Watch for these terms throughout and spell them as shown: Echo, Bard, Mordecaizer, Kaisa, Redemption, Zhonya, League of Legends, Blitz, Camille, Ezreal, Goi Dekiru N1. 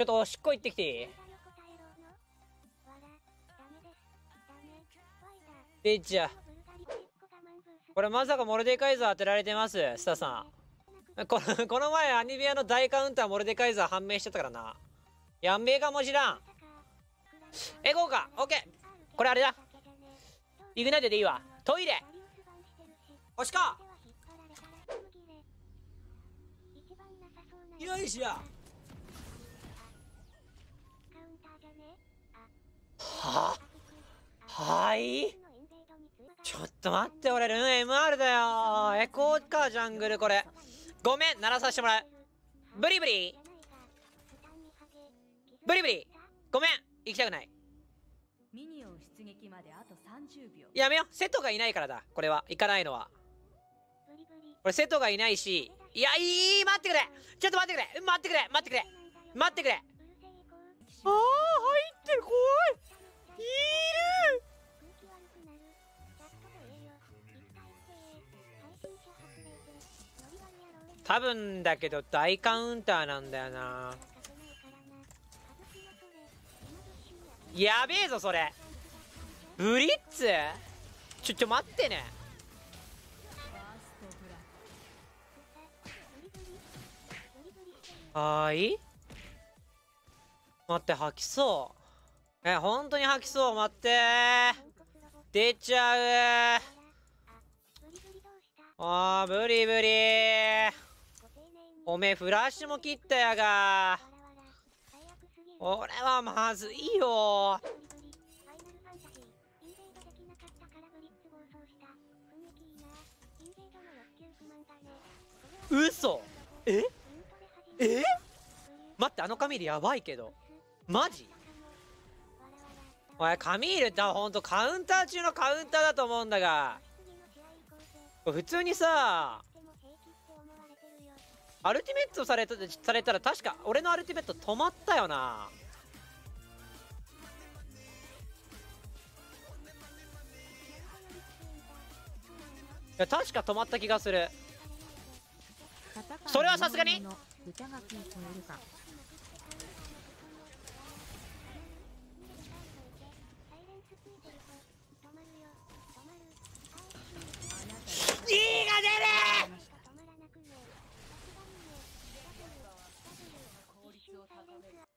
ょっとしっこ行ってきて。で、じゃこれまさかモルデカイザー当てられてます、スタさん。この前アニメアの大カウンターモルデカイザー判明しちゃったからな。やんべえかもしらん。エゴーか、オッケー。これあれだ。イグナイトでいいわ。トイレ。押しか。よいしょ。はあ、はい。ちょっと待って、俺ルーン MR だよ。エコーかジャングルこれ。ごめん、鳴らさせてもらう。ブリブリ。ブリブリ。ごめん、行きたくない。ミニオン出撃まであと30秒。やめよ、瀬戸がいないからだ。これは行かないのは。これ瀬戸がいないし。いや、待ってくれ、ちょっと待ってくれ、待ってくれ、待ってくれ、待ってくれ。ああ、入ってる、怖い。いる。多分だけど大カウンターなんだよな。やべえぞそれ。ブリッツ？ちょ待ってね。はーい。待って、吐きそう。本当に吐きそう。待って、出ちゃう。あー、ブリブリ。おめえフラッシュも切ったやが。俺はまずいよ。嘘。え待って、あのカミールやばいけど、マジ。おいカミールってほんとカウンター中のカウンターだと思うんだが、普通にさアルティメットされたら確か俺のアルティメット止まったよな。いや確か止まった気がする。それはさすがにG が出る。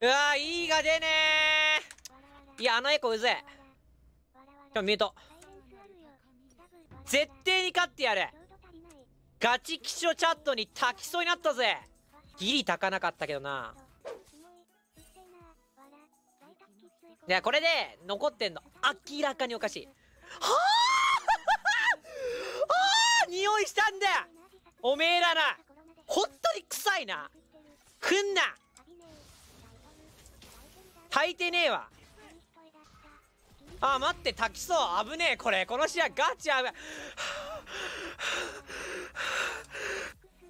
うわ、E が出ねえ。いや、あのエコうぜえ。今日ミュート。絶対に勝ってやる。ガチ気象チャットに炊きそうになったぜ。ギリ炊かなかったけどな。いや、これで残ってんの明らかにおかしい。はあ、匂いしたんだよおめえらな。ほんとに臭いな。くんな、炊いてねえわ。あ、待って、炊きそう。危ねえ、これこの試合ガチ危ない。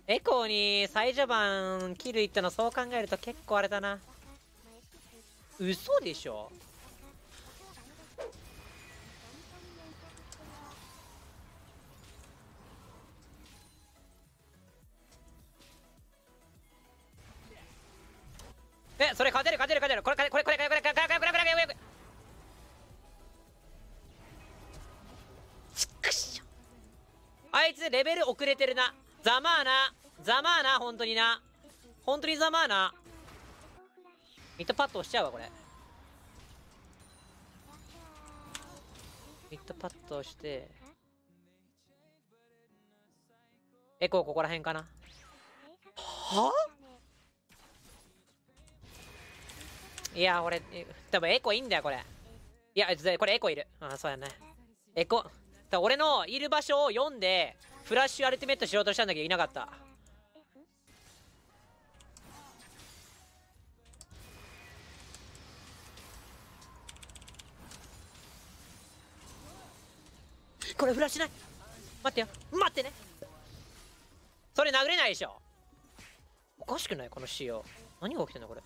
エコーに最序盤キルいったの、そう考えると結構あれだな。嘘でしょ。それ勝てる勝てる勝てる。これちくしょ。あいつレベル遅れてるな。ざまあな、ざまあな、ほんとにな、ほんとにざまあな。ミッドパッド押しちゃうわこれ。ミッドパッド押して、エコーここら辺かな。はあ、いや俺多分エコいいんだよこれ。いやこれエコいる。あ、そうやね、エコだ。俺のいる場所を読んでフラッシュアルティメットしようとしたんだけどいなかった。これフラッシュない。待ってよ、待ってね。それ殴れないでしょ。おかしくないこの仕様。何が起きてんだこれ。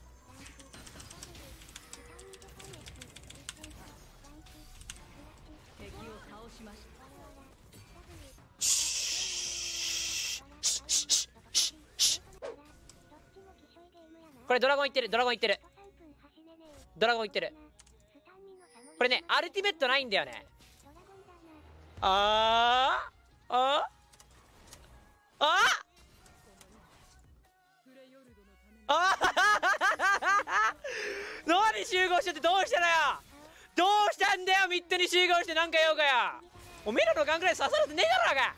これドラゴンいってる、ドラゴンいってる。ドラゴンいってる。これね、アルティメットないんだよね。あーあああああ何集合しててどうしたのよ。どうしたんだよ、ミッドに集合して何か用かよ。おめえらのガンぐらい刺されてねえだろうが。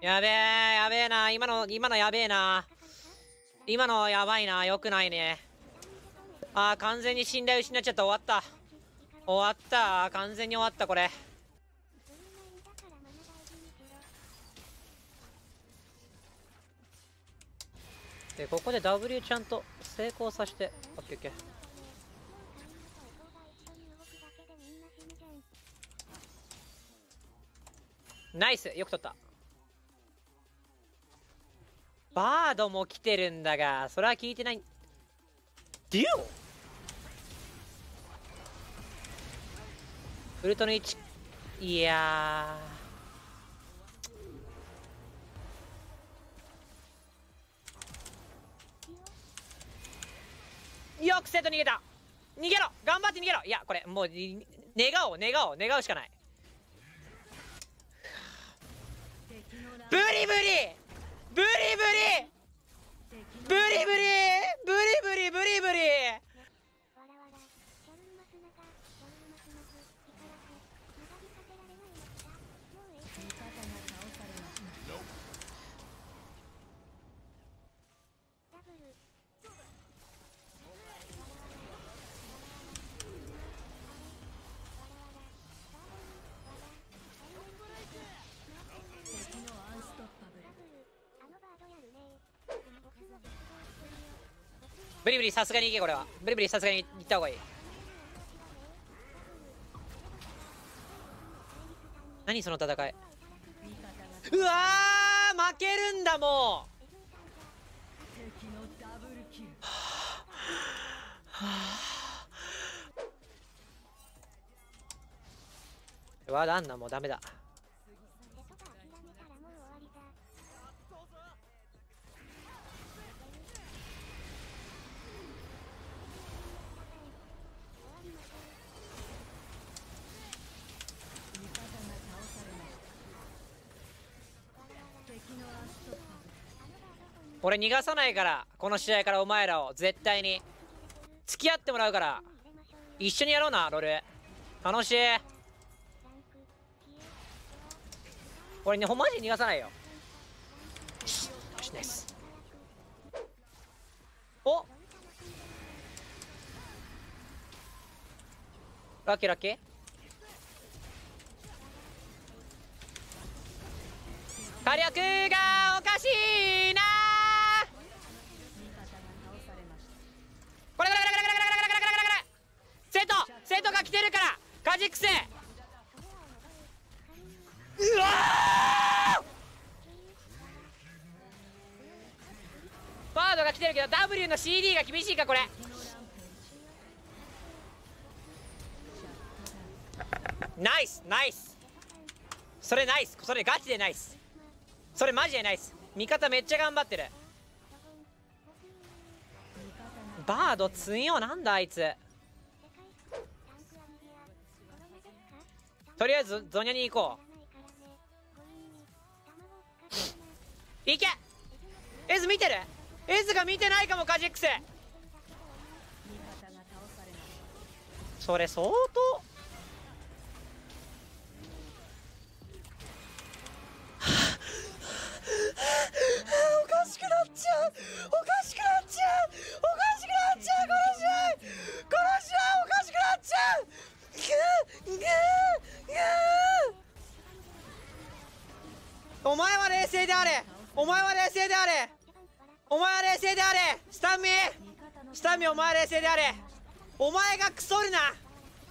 やべえ、やべえな、今のやべえな。今のやばいな、よくないね。あー、完全に信頼失っちゃった。終わった、完全に終わった。これでここで W ちゃんと成功させて、オッケーオッケー。ナイス、よく取った。バードも来てるんだが、それは聞いてない。デュオウルトの1、いやーよくセット逃げた。逃げろ、頑張って逃げろ。いや、これもう願うしかない。ブリブリブリブリブリブリブリブリブリブリブリ。ブリブリさすがにいけ。これはブリブリさすがにいった方がいい。何その戦い。うわー、負けるんだもう。わだんな、もうダメだ。俺逃がさないから、この試合からお前らを絶対に付き合ってもらうから、一緒にやろうな。ロル楽しい。俺ね、マジで逃がさないよ。よし、ナイス。お、ラッキーラッキー。火力がおかしいな。生徒が来てるからカジックス。うわー、バードが来てるけど W の CD が厳しいか。これナイスナイス、それナイス、それガチでナイス、それマジでナイス。味方めっちゃ頑張ってる。バード強い、なんだあいつ。とりあえずゾニャに行こう。いけ、エズ見てる。エズが見てないかも。カジックス、それ相当おかしくなっちゃう、おかしくなっちゃう、おかしくなっちゃう。この試合おかしくなっちゃう。Yeah! 静であれ、お前は冷静であれ、お前は冷静であれ、下見下見、お前は冷静であれ、お前がクソるな、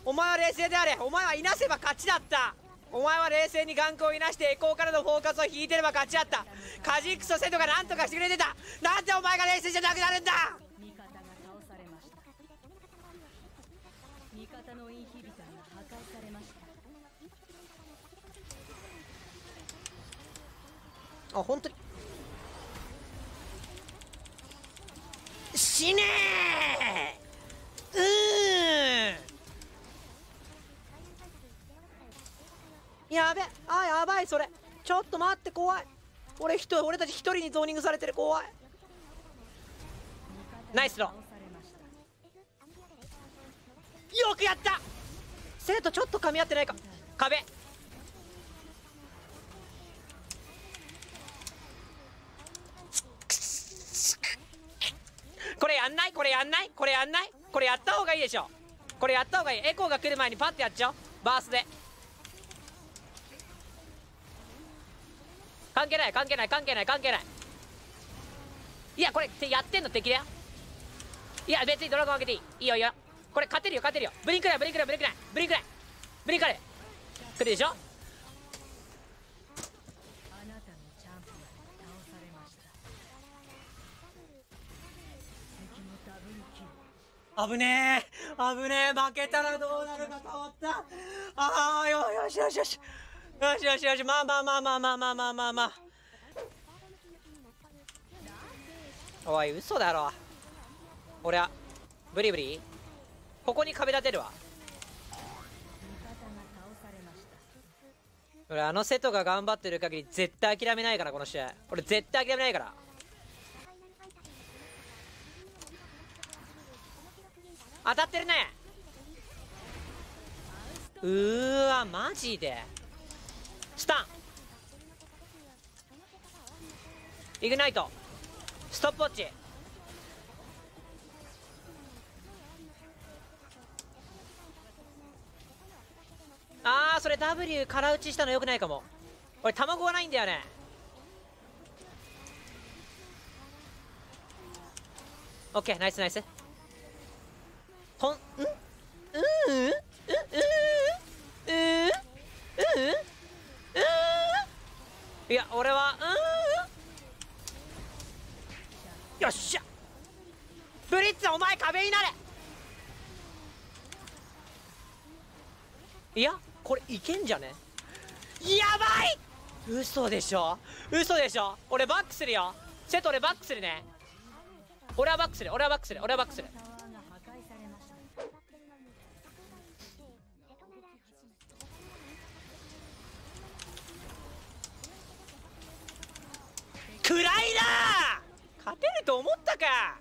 お前は冷静であれ、お前はいなせば勝ちだった、お前は冷静に眼光をいなしてエコーからのフォーカスを引いてれば勝ちだった、カジックスとセドが何とかしてくれてた、なんでお前が冷静じゃなくなるんだ。味方のインヒビターが破壊されました。あ、本当に死ねー。やべ、あ、やばい、それちょっと待って、怖い、俺たち一人にゾーニングされてる、怖い。ナイスロー、よくやった。生徒ちょっと噛み合ってないか、壁これやんない、これやんない、これやんない、これやった方がいいでしょ、これやった方がいい、エコーが来る前にパッてやっちゃおう、バースで関係ない関係ない関係ない関係ない、いやこれってやってんの敵だよ、いや別にドラゴン開けていい、いいよいいよ、これ勝てるよ勝てるよ、ブリンクないブリンクないブリンクないブリンクないブリンクない、来るでしょ、危ねえ危ねえ、負けたらどうなるかと思った。ああ、よしよしよしよしよしよし、まあまあまあまあまあまあまあまあまあ、おい嘘だろ、俺はブリブリここに壁立てるわ。俺あの瀬戸が頑張ってる限り絶対諦めないから、この試合俺絶対諦めないから。当たってるね、うーわマジで、スタンイグナイトストップウォッチ、あーそれ W 空打ちしたのよくないかも、俺卵がないんだよね、オッケーナイスナイス、ほん、うんうんうんうんうんうんうんうんうん、いや俺はうん、よっしゃブリッツお前壁になれ、いやこれいけんじゃね、やばい嘘でしょ嘘でしょ、俺バックするよ瀬戸、俺バックするね、俺はバックする俺はバックする俺はバックする、暗いな勝てると思ったか、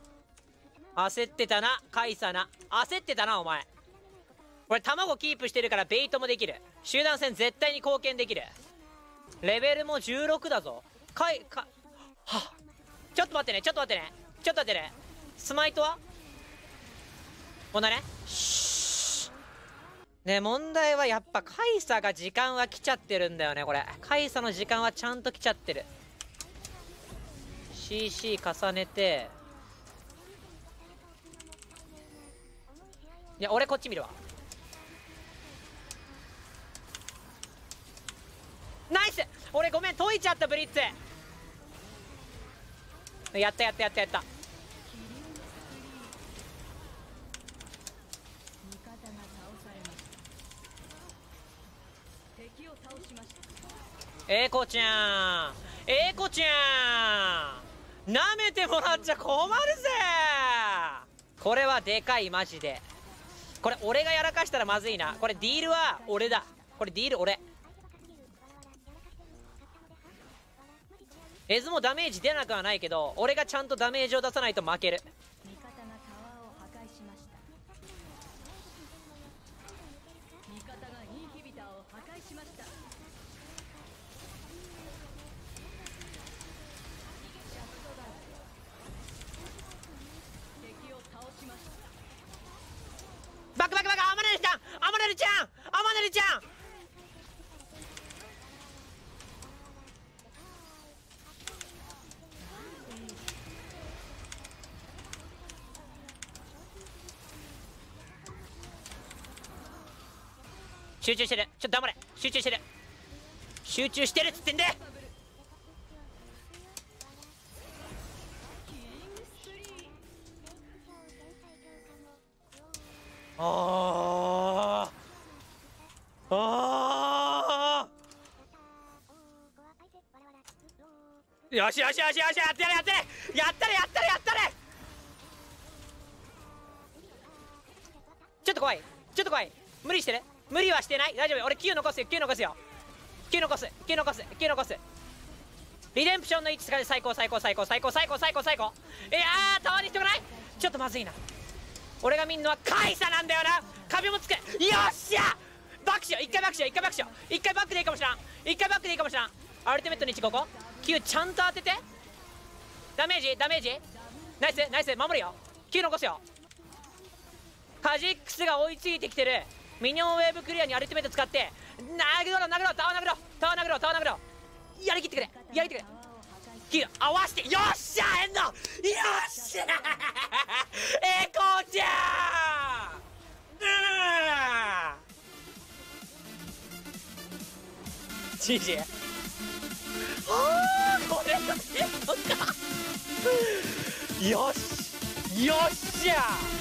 焦ってたなカイサナ、焦ってたなお前、俺卵キープしてるからベイトもできる、集団戦絶対に貢献できる、レベルも16だぞ、かいかは、ちょっと待ってねちょっと待ってねちょっと待ってね、スマイトは問題ね、ね問題はやっぱカイサが時間は来ちゃってるんだよね、これカイサの時間はちゃんと来ちゃってる、 CC 重ねて、いや俺こっち見るわ、ナイス、俺ごめん解いちゃった、ブリッツやったやったやったやった、エコちゃんエコちゃんなめてもらっちゃ困るぜ、これはでかいマジで、これ俺がやらかしたらまずいな、これディールは俺だ、これディール俺、エズもダメージ出なくはないけど俺がちゃんとダメージを出さないと負ける、バクバクバク、アマネルちゃんアマネルちゃんアマネルちゃん、集中してる、ちょっと黙れ、集中してる、集中してるっつってんで。ああああ、よしよしよしよし、やってやれやってれやったれやったれやったれ。ちょっと怖い、ちょっと怖い、無理してる、無理はしてない、大丈夫、俺9残すよ、9残すよ、9残す、9残す、9残す。リデンプションの位置使って最高最高最高最高最高最高最高。いやー、たまに人がない、ちょっとまずいな。俺が見んのはカイサなんだよな。壁もつく、よっしゃ、バックしよう、一回バックしよう、一回バックしよう、一回バックでいいかもしらん、一回バックでいいかもしらん。アルティメットの位置ここ、9ちゃんと当てて、ダメージダメージ、ナイスナイス、守るよ、9残すよ。カジックスが追いついてきてる。ミニオンウェーブクリアにアルティメット使って、殴ろう殴ろう、タワー殴ろう、タワー殴ろう、タワー殴ろう、やりきってくれ、やりきってくれ、キル合わせて、よっしゃー、エンド、よっしゃーエコーちゃー、ジジー、あー、これがエンドかよしよっしゃー。